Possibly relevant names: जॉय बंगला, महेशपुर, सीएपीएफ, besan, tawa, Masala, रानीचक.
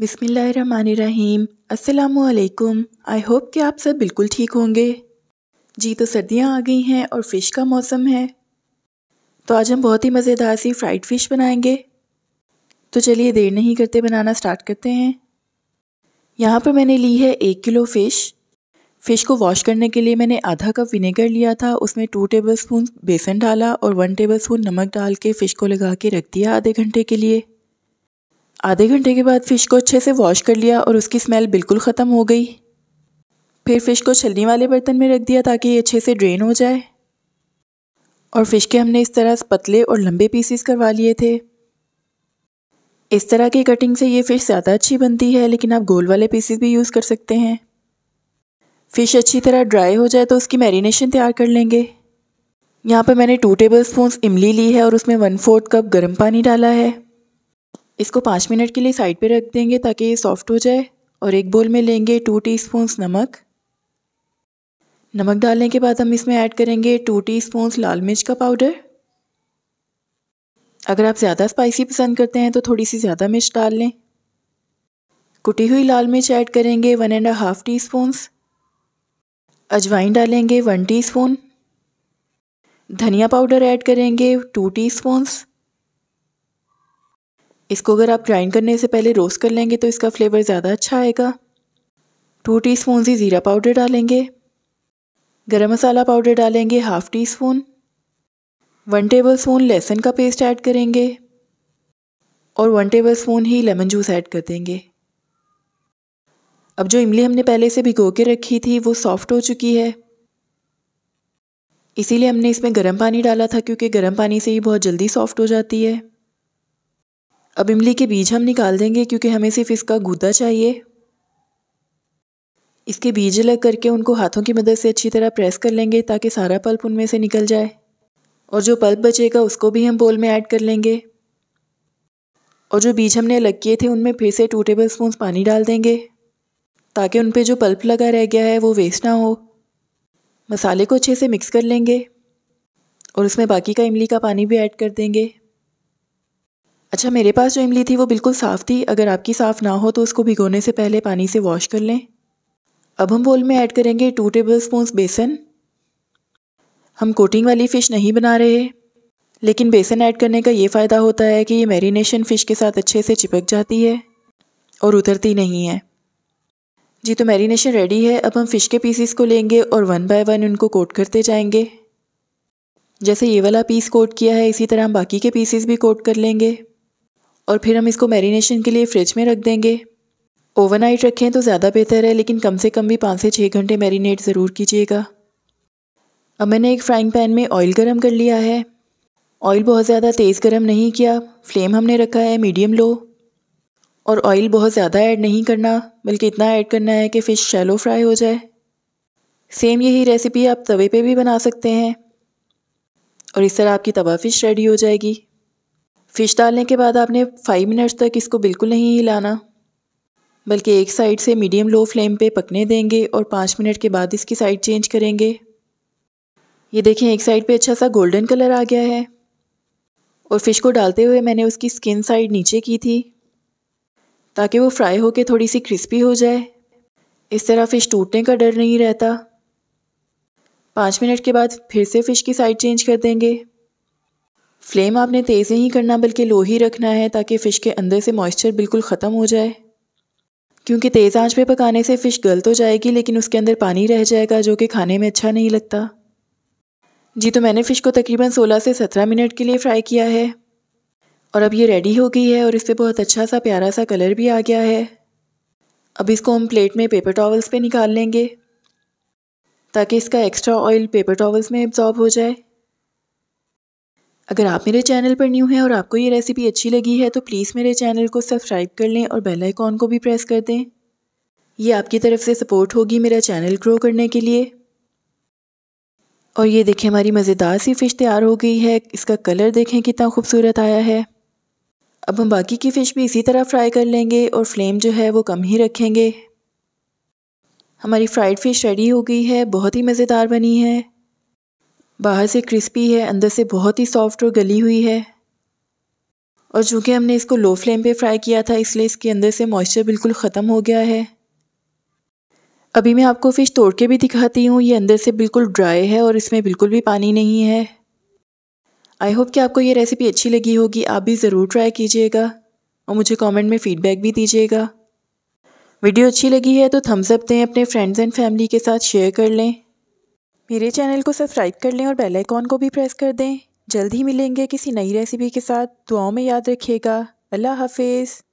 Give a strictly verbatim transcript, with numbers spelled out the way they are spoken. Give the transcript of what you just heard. बिस्मिल्लाहिर्रहमानिर्रहीम, अस्सलामुअलैकुम। I hope कि आप सब बिल्कुल ठीक होंगे। जी तो सर्दियां आ गई हैं और फ़िश का मौसम है, तो आज हम बहुत ही मज़ेदार सी फ्राइड फ़िश बनाएंगे। तो चलिए देर नहीं करते बनाना स्टार्ट करते हैं। यहाँ पर मैंने ली है एक किलो फ़िश। फ़िश को वॉश करने के लिए मैंने आधा कप विनेगर लिया था, उसमें टू टेबल स्पून बेसन डाला और वन टेबल स्पून नमक डाल के फ़िश को लगा के रख दिया आधे घंटे के लिए। आधे घंटे के बाद फ़िश को अच्छे से वॉश कर लिया और उसकी स्मेल बिल्कुल ख़त्म हो गई। फिर फ़िश को छलनी वाले बर्तन में रख दिया ताकि ये अच्छे से ड्रेन हो जाए। और फ़िश के हमने इस तरह पतले और लंबे पीसीस करवा लिए थे। इस तरह की कटिंग से ये फ़िश ज़्यादा अच्छी बनती है, लेकिन आप गोल वाले पीसीस भी यूज़ कर सकते हैं। फ़िश अच्छी तरह ड्राई हो जाए तो उसकी मैरिनेशन तैयार कर लेंगे। यहाँ पर मैंने टू टेबल स्पून इमली ली है और उसमें वन फोर्थ कप गर्म पानी डाला है। इसको पाँच मिनट के लिए साइड पे रख देंगे ताकि ये सॉफ़्ट हो जाए। और एक बोल में लेंगे टू टीस्पून नमक। नमक डालने के बाद हम इसमें ऐड करेंगे टू टीस्पून लाल मिर्च का पाउडर। अगर आप ज़्यादा स्पाइसी पसंद करते हैं तो थोड़ी सी ज़्यादा मिर्च डाल लें। कुटी हुई लाल मिर्च ऐड करेंगे one and half teaspoon. अजवाइन डालेंगे वन टी स्पून। धनिया पाउडर ऐड करेंगे टू टी स्पून। इसको अगर आप ग्राइंड करने से पहले रोस्ट कर लेंगे तो इसका फ्लेवर ज़्यादा अच्छा आएगा। टू टीस्पून ही ज़ीरा पाउडर डालेंगे। गरम मसाला पाउडर डालेंगे half teaspoon. One tablespoon लहसुन का पेस्ट ऐड करेंगे और वन टेबल स्पून ही लेमन जूस ऐड कर देंगे। अब जो इमली हमने पहले से भिगो के रखी थी वो सॉफ़्ट हो चुकी है, इसीलिए हमने इसमें गर्म पानी डाला था, क्योंकि गर्म पानी से ही बहुत जल्दी सॉफ़्ट हो जाती है। अब इमली के बीज हम निकाल देंगे, क्योंकि हमें सिर्फ इसका गूदा चाहिए। इसके बीज अलग करके उनको हाथों की मदद से अच्छी तरह प्रेस कर लेंगे ताकि सारा पल्प उनमें से निकल जाए। और जो पल्प बचेगा उसको भी हम बोल में ऐड कर लेंगे। और जो बीज हमने अलग किए थे उनमें फिर से टू टेबल स्पून पानी डाल देंगे ताकि उन पर जो पल्प लगा रह गया है वो वेस्ट ना हो। मसाले को अच्छे से मिक्स कर लेंगे और उसमें बाकी का इमली का पानी भी ऐड कर देंगे। अच्छा, मेरे पास जो इमली थी वो बिल्कुल साफ़ थी। अगर आपकी साफ़ ना हो तो उसको भिगोने से पहले पानी से वॉश कर लें। अब हम बोल में ऐड करेंगे टू टेबलस्पून बेसन। हम कोटिंग वाली फ़िश नहीं बना रहे, लेकिन बेसन ऐड करने का ये फ़ायदा होता है कि ये मैरिनेशन फ़िश के साथ अच्छे से चिपक जाती है और उतरती नहीं है। जी तो मैरिनेशन रेडी है। अब हम फ़िश के पीसीस को लेंगे और वन बाय वन उनको कोट करते जाएंगे। जैसे ये वाला पीस कोट किया है इसी तरह हम बाकी के पीसीस भी कोट कर लेंगे। और फिर हम इसको मैरिनेशन के लिए फ़्रिज में रख देंगे। ओवरनाइट रखें तो ज़्यादा बेहतर है, लेकिन कम से कम भी पाँच से छः घंटे मैरिनेट ज़रूर कीजिएगा। अब मैंने एक फ्राइंग पैन में ऑयल गरम कर लिया है। ऑयल बहुत ज़्यादा तेज़ गरम नहीं किया, फ्लेम हमने रखा है मीडियम लो। और ऑयल बहुत ज़्यादा ऐड नहीं करना, बल्कि इतना ऐड करना है कि फ़िश शैलो फ्राई हो जाए। सेम यही रेसिपी आप तवे पर भी बना सकते हैं और इस तरह आपकी तवा फ़िश रेडी हो जाएगी। फ़िश डालने के बाद आपने फाइव मिनट्स तक इसको बिल्कुल नहीं हिलाना, बल्कि एक साइड से मीडियम लो फ्लेम पे पकने देंगे और पाँच मिनट के बाद इसकी साइड चेंज करेंगे। ये देखें, एक साइड पे अच्छा सा गोल्डन कलर आ गया है। और फ़िश को डालते हुए मैंने उसकी स्किन साइड नीचे की थी ताकि वो फ्राई होके थोड़ी सी क्रिस्पी हो जाए। इस तरह फ़िश टूटने का डर नहीं रहता। पाँच मिनट के बाद फिर से फ़िश की साइड चेंज कर देंगे। फ्लेम आपने तेज़ नहीं करना, बल्कि लो ही रखना है ताकि फ़िश के अंदर से मॉइस्चर बिल्कुल ख़त्म हो जाए, क्योंकि तेज़ आंच पे पकाने से फ़िश गल तो जाएगी, लेकिन उसके अंदर पानी रह जाएगा जो कि खाने में अच्छा नहीं लगता। जी तो मैंने फ़िश को तकरीबन सोलह से सत्रह मिनट के लिए फ़्राई किया है और अब ये रेडी हो गई है। और इस पर बहुत अच्छा सा प्यारा सा कलर भी आ गया है। अब इसको हम प्लेट में पेपर टॉवल्स पर निकाल लेंगे ताकि इसका एक्स्ट्रा ऑयल पेपर टॉवल्स में एब्जॉर्ब हो जाए। अगर आप मेरे चैनल पर न्यू हैं और आपको ये रेसिपी अच्छी लगी है तो प्लीज़ मेरे चैनल को सब्सक्राइब कर लें और बेल आइकॉन को भी प्रेस कर दें। ये आपकी तरफ से सपोर्ट होगी मेरा चैनल ग्रो करने के लिए। और ये देखें, हमारी मज़ेदार सी फ़िश तैयार हो गई है। इसका कलर देखें कितना खूबसूरत आया है। अब हम बाकी की फ़िश भी इसी तरह फ्राई कर लेंगे और फ्लेम जो है वो कम ही रखेंगे। हमारी फ्राइड फ़िश रेडी हो गई है, बहुत ही मज़ेदार बनी है। बाहर से क्रिस्पी है, अंदर से बहुत ही सॉफ्ट और गली हुई है। और चूँकि हमने इसको लो फ्लेम पे फ्राई किया था इसलिए इसके अंदर से मॉइस्चर बिल्कुल ख़त्म हो गया है। अभी मैं आपको फ़िश तोड़ के भी दिखाती हूँ। ये अंदर से बिल्कुल ड्राई है और इसमें बिल्कुल भी पानी नहीं है। आई होप कि आपको ये रेसिपी अच्छी लगी होगी। आप भी ज़रूर ट्राई कीजिएगा और मुझे कमेंट में फ़ीडबैक भी दीजिएगा। वीडियो अच्छी लगी है तो थम्स अप दें, अपने फ्रेंड्स एंड फैमिली के साथ शेयर कर लें। मेरे चैनल को सब्सक्राइब कर लें और बेल आइकॉन को भी प्रेस कर दें। जल्द ही मिलेंगे किसी नई रेसिपी के साथ। दुआओं में याद रखिएगा। अल्लाह हाफिज़।